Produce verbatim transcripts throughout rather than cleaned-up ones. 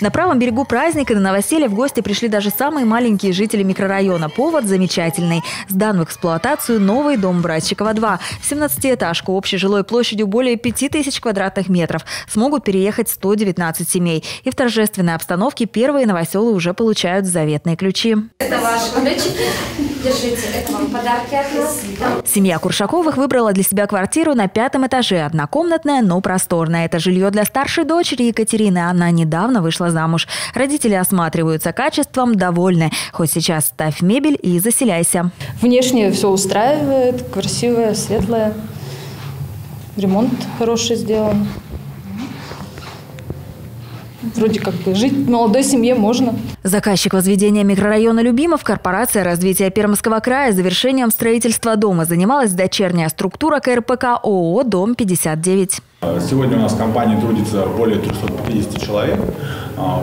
На правом берегу праздника на новоселье в гости пришли даже самые маленькие жители микрорайона. Повод замечательный. Сдан в эксплуатацию новый дом Братчикова-два. семнадцатиэтажку общей жилой площадью более пяти тысяч квадратных метров. Смогут переехать сто девятнадцать семей. И в торжественной обстановке первые новоселы уже получают заветные ключи. Это ваши ключики. Держите, это вам подарки от нас. Семья Куршаковых выбрала для себя квартиру на пятом этаже. Однокомнатная, но просторная. Это жилье для старшей дочери Екатерины. Она недавно вышла замуж. Родители осматриваются качеством, довольны. Хоть сейчас ставь мебель и заселяйся. Внешне все устраивает. Красивая, светлая. Ремонт хороший сделан. Вроде как бы жить в молодой семье можно. Заказчик возведения микрорайона Любимов – корпорация развития Пермского края. Завершением строительства дома занималась дочерняя структура КРПК ООО «Дом-пятьдесят девять». Сегодня у нас в компании трудится более трёхсот пятидесяти человек.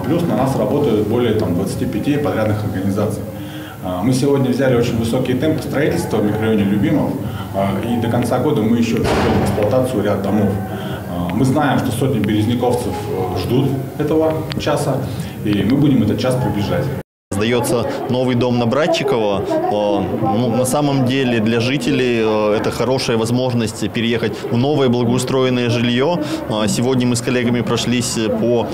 Плюс на нас работают более там, двадцати пяти подрядных организаций. Мы сегодня взяли очень высокие темпы строительства в микрорайоне Любимов. И до конца года мы еще введем в эксплуатацию ряд домов. Мы знаем, что сотни березняковцев ждут этого часа, и мы будем этот час приближать. Сдается новый дом на Братчикова. Ну, на самом деле для жителей это хорошая возможность переехать в новое благоустроенное жилье. Сегодня мы с коллегами прошлись по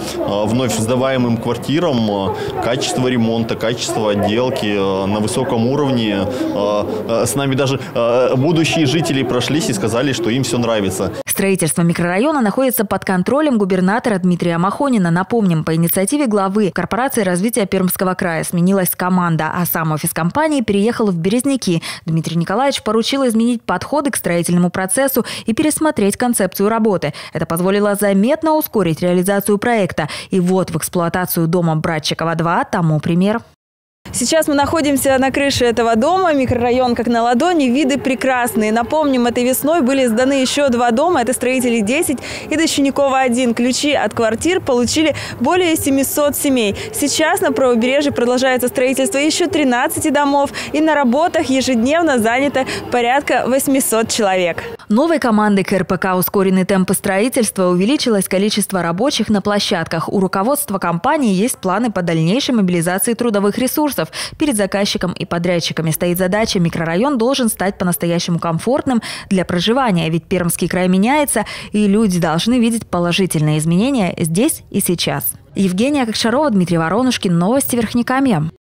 вновь сдаваемым квартирам. Качество ремонта, качество отделки на высоком уровне. С нами даже будущие жители прошлись и сказали, что им все нравится. Строительство микрорайона находится под контролем губернатора Дмитрия Махонина. Напомним, по инициативе главы корпорации развития Пермского края сменилась команда, а сам офис компании переехал в Березники. Дмитрий Николаевич поручил изменить подходы к строительному процессу и пересмотреть концепцию работы. Это позволило заметно ускорить реализацию проекта. И вот в эксплуатацию дома Братчикова-два тому пример. Сейчас мы находимся на крыше этого дома. Микрорайон как на ладони, виды прекрасные. Напомним, этой весной были сданы еще два дома. Это строители десять и Дощеникова один. Ключи от квартир получили более семисот семей. Сейчас на правобережье продолжается строительство еще тринадцати домов. И на работах ежедневно занято порядка восьмисот человек. Новой командой КРПК «Ускоренный темп строительства» увеличилось количество рабочих на площадках. У руководства компании есть планы по дальнейшей мобилизации трудовых ресурсов. Перед заказчиком и подрядчиками стоит задача: микрорайон должен стать по-настоящему комфортным для проживания. Ведь Пермский край меняется, и люди должны видеть положительные изменения здесь и сейчас. Евгения Кокшарова, Дмитрий Воронушкин. Новости Верхнекамья.